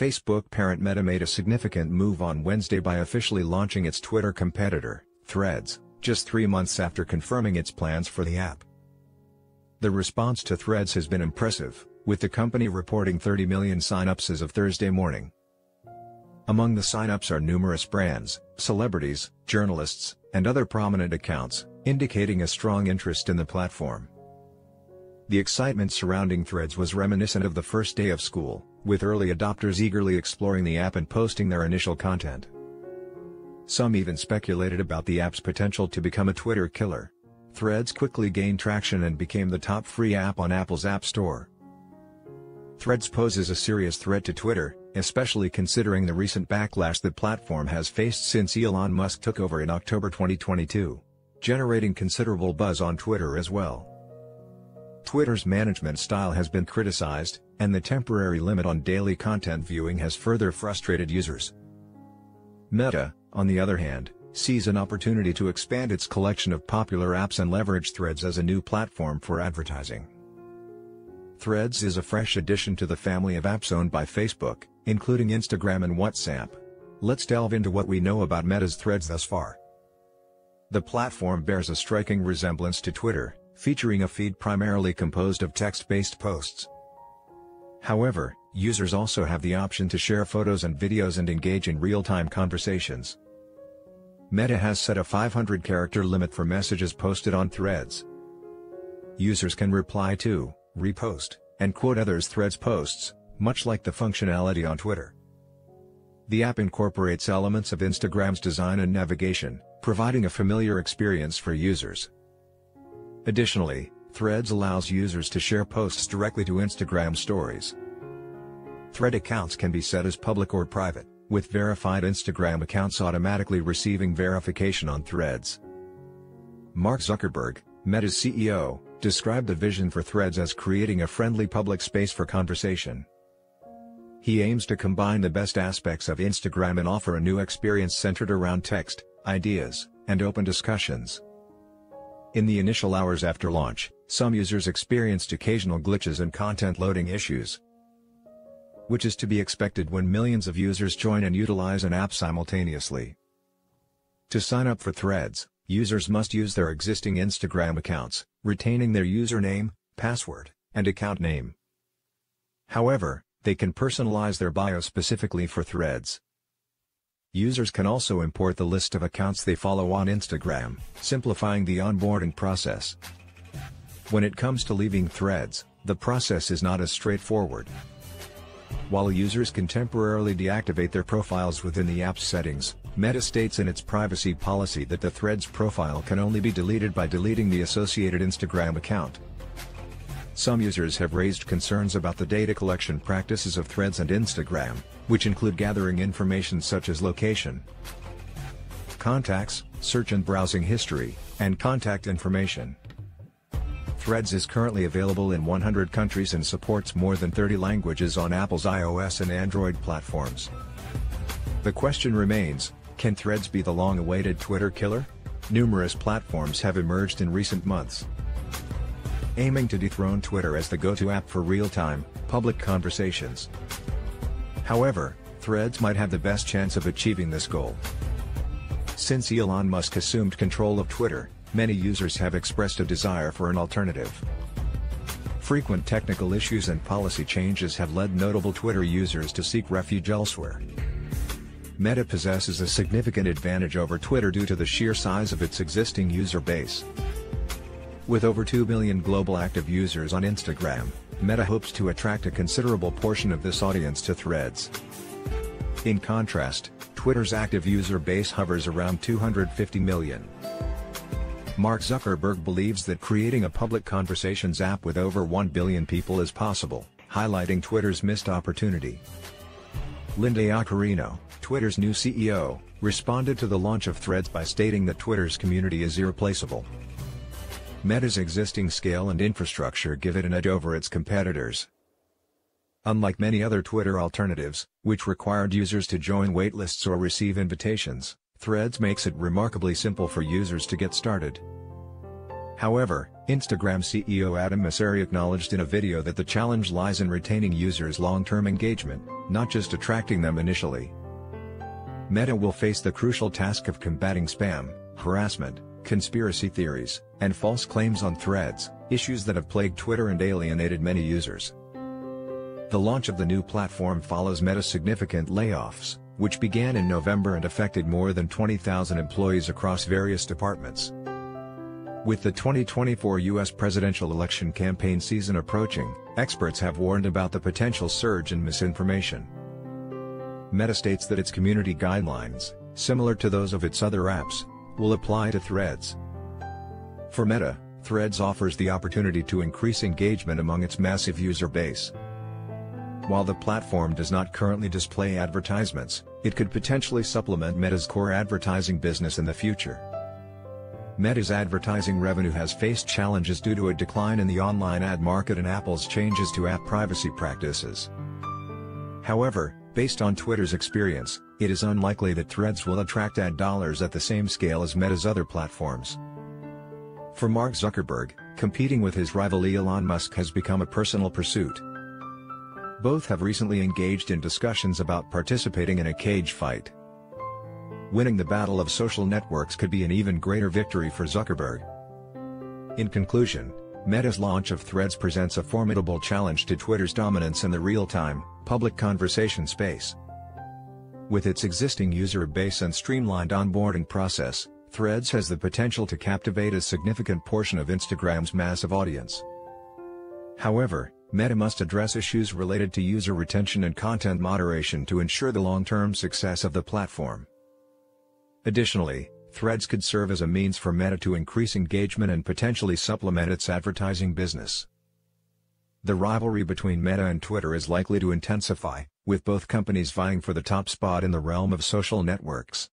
Facebook parent Meta made a significant move on Wednesday by officially launching its Twitter competitor, Threads, just 3 months after confirming its plans for the app. The response to Threads has been impressive, with the company reporting 30 million sign-ups as of Thursday morning. Among the sign-ups are numerous brands, celebrities, journalists, and other prominent accounts, indicating a strong interest in the platform. The excitement surrounding Threads was reminiscent of the first day of school, with early adopters eagerly exploring the app and posting their initial content. Some even speculated about the app's potential to become a Twitter killer. Threads quickly gained traction and became the top free app on Apple's App Store. Threads poses a serious threat to Twitter, especially considering the recent backlash the platform has faced since Elon Musk took over in October 2022, generating considerable buzz on Twitter as well. Twitter's management style has been criticized, and the temporary limit on daily content viewing has further frustrated users. Meta, on the other hand, sees an opportunity to expand its collection of popular apps and leverage Threads as a new platform for advertising. Threads is a fresh addition to the family of apps owned by Facebook, including Instagram and WhatsApp. Let's delve into what we know about Meta's Threads thus far. The platform bears a striking resemblance to Twitter, featuring a feed primarily composed of text-based posts. However, users also have the option to share photos and videos and engage in real-time conversations. Meta has set a 500-character limit for messages posted on Threads. Users can reply to, repost, and quote others' Threads posts, much like the functionality on Twitter. The app incorporates elements of Instagram's design and navigation, providing a familiar experience for users. Additionally, Threads allows users to share posts directly to Instagram stories. Thread accounts can be set as public or private, with verified Instagram accounts automatically receiving verification on Threads. Mark Zuckerberg, Meta's CEO, described the vision for Threads as creating a friendly public space for conversation. He aims to combine the best aspects of Instagram and offer a new experience centered around text, ideas, and open discussions. In the initial hours after launch, some users experienced occasional glitches and content loading issues, which is to be expected when millions of users join and utilize an app simultaneously. To sign up for Threads, users must use their existing Instagram accounts, retaining their username, password, and account name. However, they can personalize their bio specifically for Threads. Users can also import the list of accounts they follow on Instagram, simplifying the onboarding process. When it comes to leaving Threads, the process is not as straightforward. While users can temporarily deactivate their profiles within the app's settings, Meta states in its privacy policy that the Threads profile can only be deleted by deleting the associated Instagram account. Some users have raised concerns about the data collection practices of Threads and Instagram, which include gathering information such as location, contacts, search and browsing history, and contact information. Threads is currently available in 100 countries and supports more than 30 languages on Apple's iOS and Android platforms. The question remains, can Threads be the long-awaited Twitter killer? Numerous platforms have emerged in recent months, aiming to dethrone Twitter as the go-to app for real-time, public conversations. However, Threads might have the best chance of achieving this goal. Since Elon Musk assumed control of Twitter, many users have expressed a desire for an alternative. Frequent technical issues and policy changes have led notable Twitter users to seek refuge elsewhere. Meta possesses a significant advantage over Twitter due to the sheer size of its existing user base. With over 2 billion global active users on Instagram, Meta hopes to attract a considerable portion of this audience to Threads. In contrast, Twitter's active user base hovers around 250 million. Mark Zuckerberg believes that creating a public conversations app with over 1 billion people is possible, highlighting Twitter's missed opportunity. Linda Iacarino, Twitter's new CEO, responded to the launch of Threads by stating that Twitter's community is irreplaceable. Meta's existing scale and infrastructure give it an edge over its competitors. Unlike many other Twitter alternatives, which required users to join waitlists or receive invitations, Threads makes it remarkably simple for users to get started. However, Instagram CEO Adam Mosseri acknowledged in a video that the challenge lies in retaining users' long-term engagement, not just attracting them initially. Meta will face the crucial task of combating spam, harassment, conspiracy theories, and false claims on Threads, issues that have plagued Twitter and alienated many users. The launch of the new platform follows Meta's significant layoffs, which began in November and affected more than 20,000 employees across various departments. With the 2024 U.S. presidential election campaign season approaching, experts have warned about the potential surge in misinformation. Meta states that its community guidelines, similar to those of its other apps, will apply to Threads. For Meta, Threads offers the opportunity to increase engagement among its massive user base. While the platform does not currently display advertisements, it could potentially supplement Meta's core advertising business in the future. Meta's advertising revenue has faced challenges due to a decline in the online ad market and Apple's changes to app privacy practices. However, based on Twitter's experience, it is unlikely that Threads will attract ad dollars at the same scale as Meta's other platforms. For Mark Zuckerberg, competing with his rival Elon Musk has become a personal pursuit. Both have recently engaged in discussions about participating in a cage fight. Winning the battle of social networks could be an even greater victory for Zuckerberg. In conclusion, Meta's launch of Threads presents a formidable challenge to Twitter's dominance in the real-time, public conversation space. With its existing user base and streamlined onboarding process, Threads has the potential to captivate a significant portion of Instagram's massive audience. However, Meta must address issues related to user retention and content moderation to ensure the long-term success of the platform. Additionally, Threads could serve as a means for Meta to increase engagement and potentially supplement its advertising business. The rivalry between Meta and Twitter is likely to intensify, with both companies vying for the top spot in the realm of social networks.